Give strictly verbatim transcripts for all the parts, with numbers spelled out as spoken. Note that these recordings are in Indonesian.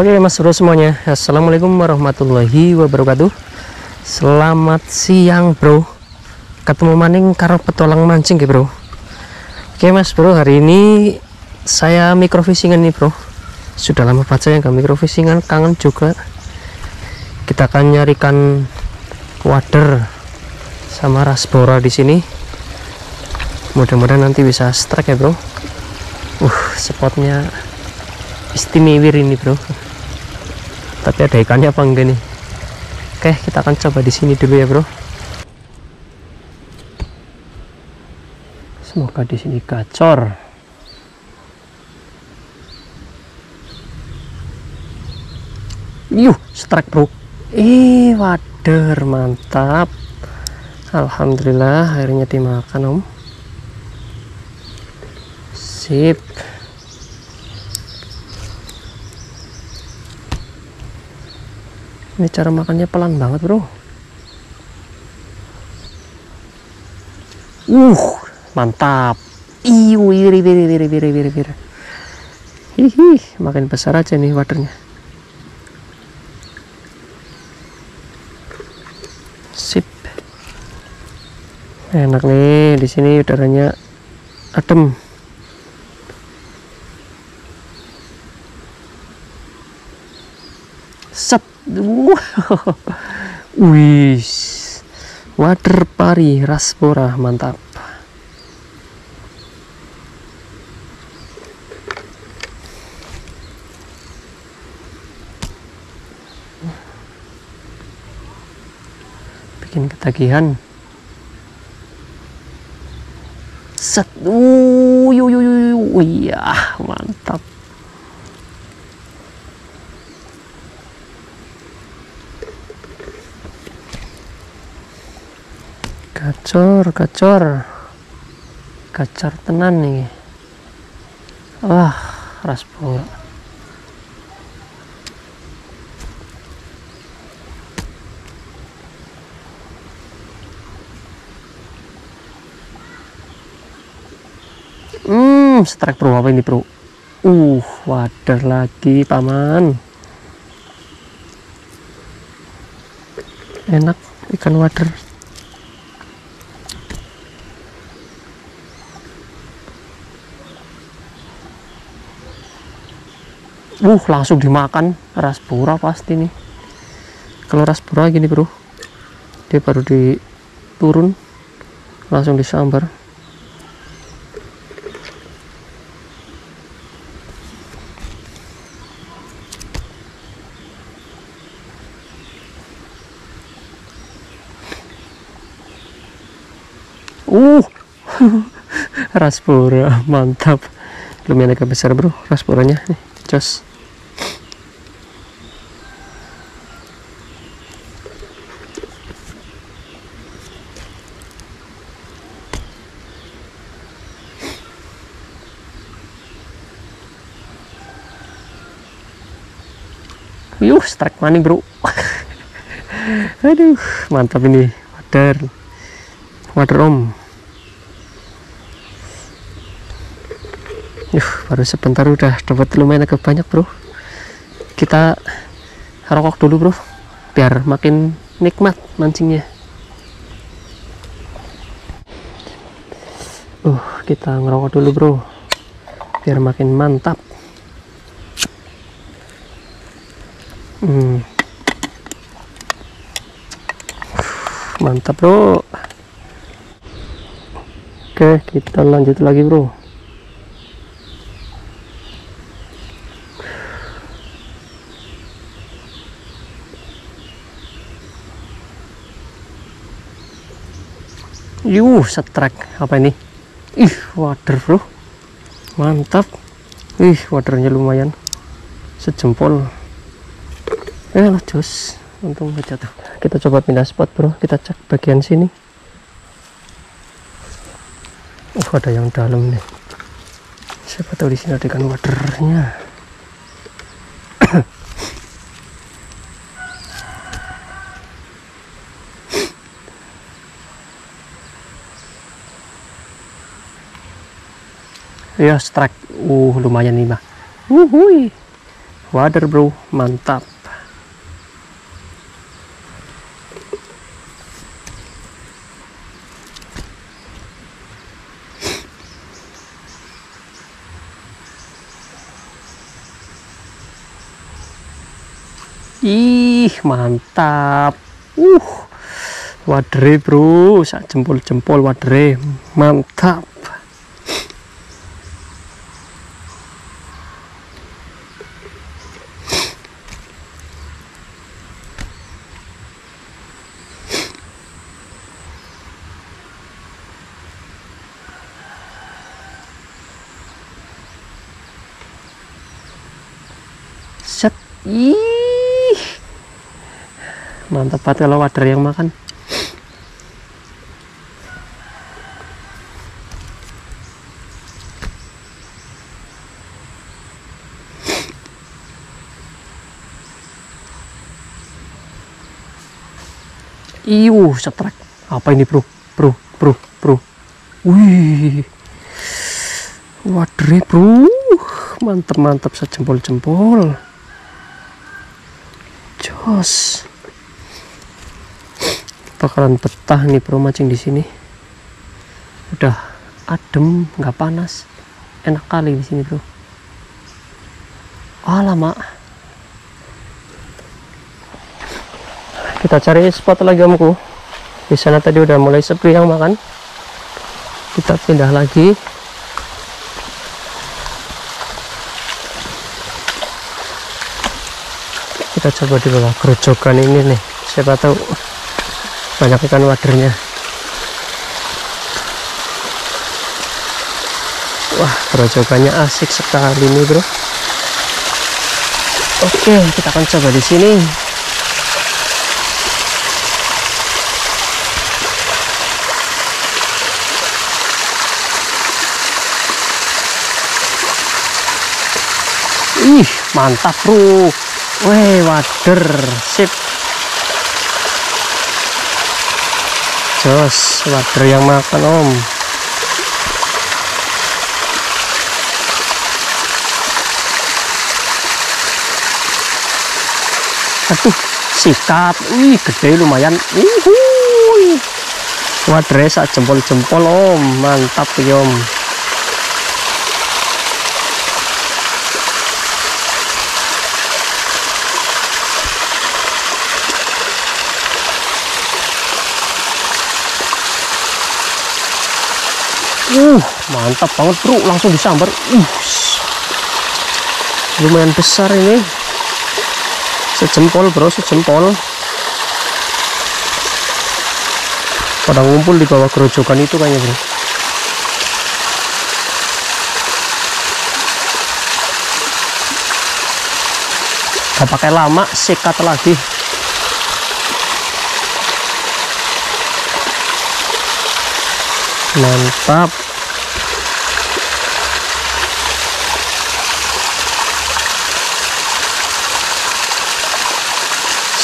Oke Mas Bro semuanya, assalamualaikum warahmatullahi wabarakatuh. Selamat siang Bro, ketemu maning karo petualang mancing ya Bro. Oke Mas Bro, hari ini saya microvishingan nih Bro. Sudah lama banget saya nggak microvishingan, kangen juga. Kita akan nyarikan wader sama rasbora di sini. Mudah-mudahan nanti bisa strike ya Bro. Uh, spotnya istimewa ini Bro. Tapi ada ikannya apa enggak nih? Oke, kita akan coba di sini dulu ya Bro. Semoga di sini gacor. Yuh, strike Bro. Ih, wader mantap. Alhamdulillah akhirnya dimakan Om. Sip. Ini cara makannya pelan banget Bro. Uh, mantap. Iu, wiri, wiri, wiri, wiri, wiri, wiri. Hihi, makin besar aja nih wadernya. Sip. Enak nih, di sini udaranya adem. Set. Wow. Wih, wader pari rasbora mantap. Bikin ketagihan. Set. Uy, uy, uy, uy. Ya, mantap. Gacor, gacor, gacor tenan nih. Wah, rasbora. Hmm, strike Bro, apa ini Bro? Uh, wader lagi paman. Enak ikan wader. Uh, langsung dimakan rasbora pasti nih. Kalau rasbora gini Bro, dia baru diturun langsung disambar. Uh, rasbora mantap. Lumayan agak besar Bro rasboranya nih, jos. Yuh, strike maning Bro. Aduh, mantap ini wader, wader Om. Yuh, baru sebentar udah dapat lumayan agak banyak Bro. Kita rokok dulu Bro, biar makin nikmat mancingnya. Uh, kita ngerokok dulu Bro, biar makin mantap. Hmm. Mantap Bro. Oke, kita lanjut lagi Bro. Yuh, strike apa ini? Ih, wader Bro. Mantap. Ih, wadernya lumayan sejempol. Eh lah jos, untung gak jatuh. Kita coba pindah spot Bro, kita cek bagian sini. Oh, ada yang dalam nih. Siapa tahu di sini ada ikan wadernya. Ya, strike. Uh, lumayan nih mah. Wuhui. Wader bro, mantap. Ih, mantap. Uh, wadere bro, sak jempol-jempol wadere, mantap. Set, ih. Mantap banget kalau wader yang makan. Iuh, setrek. Apa ini bro? Bro, bro, bro. Wih, wader bro, mantap-mantap sejempol-jempol. Jos. Bakalan betah nih bro mancing di sini. Udah adem, nggak panas, enak kali di sini bro. Alamak, kita cari spot lagi omku. Di sana tadi udah mulai sepi yang makan. Kita pindah lagi. Kita coba di bawah kerojokan ini nih. Siapa tahu banyak ikan wadernya. Wah, kerojokannya asik sekali nih bro. Oke, kita akan coba di sini. Ih, mantap bro. Weh, wader, sip. Jos, wader yang makan om. Aduh, sikat. Wih, gede lumayan. Uhuy. Wadernya sak jempol-jempol om. Mantap ya om. Uh, mantap banget bro, langsung disambar. Uh, lumayan besar ini, sejempol bro, sejempol. Pada ngumpul di bawah kerojokan itu kayaknya bro. Gak pakai lama, sikat lagi. Mantap.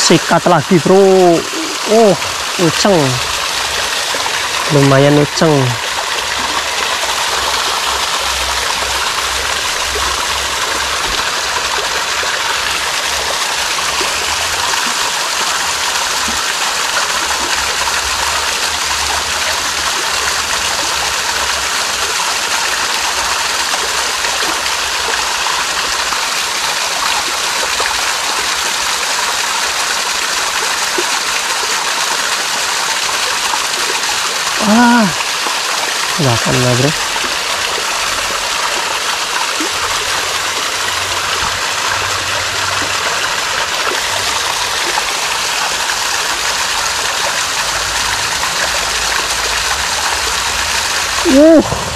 Sikat lagi bro. Oh, uceng. Lumayan uceng. Ah, nggak akan lah bro. Uh,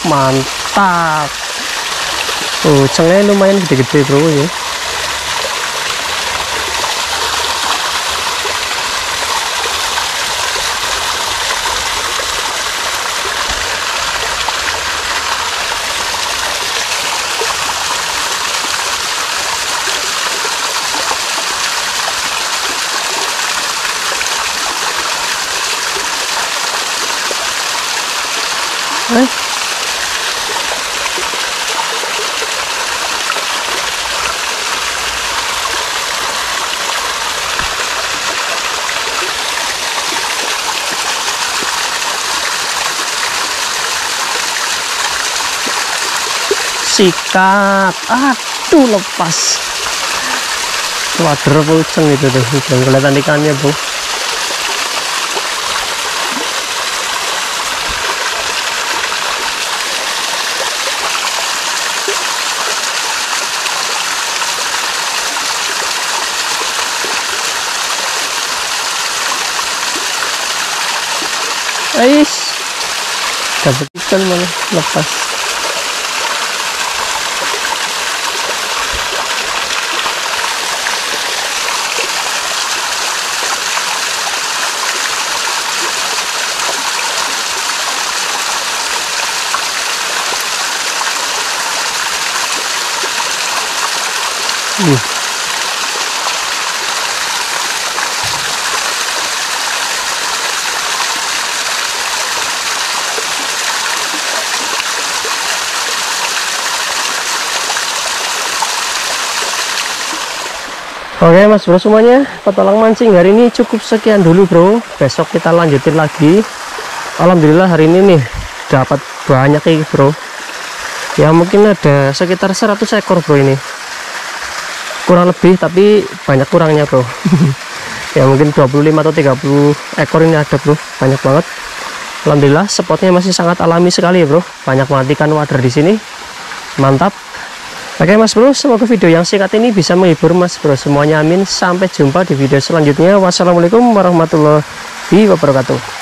mantap. Oh, ucengnya lumayan gede-gede bro ya. Eh. sikat, aduh lepas. Wader uceng itu tuh, belum kelihatan ikannya bu. Ais, dapat ikan malah lepas. Uh. Oke mas bro semuanya, petualang mancing hari ini cukup sekian dulu bro. Besok kita lanjutin lagi. Alhamdulillah hari ini nih dapat banyak ini bro. Ya mungkin ada sekitar seratus ekor bro ini. Kurang lebih tapi banyak kurangnya bro. Ya mungkin dua puluh lima atau tiga puluh ekor ini ada bro. Banyak banget. Alhamdulillah spotnya masih sangat alami sekali ya bro. Banyak banget ikan wader di sini. Mantap. Oke mas bro, semoga video yang singkat ini bisa menghibur mas bro semuanya, amin. Sampai jumpa di video selanjutnya. Wassalamualaikum warahmatullahi wabarakatuh.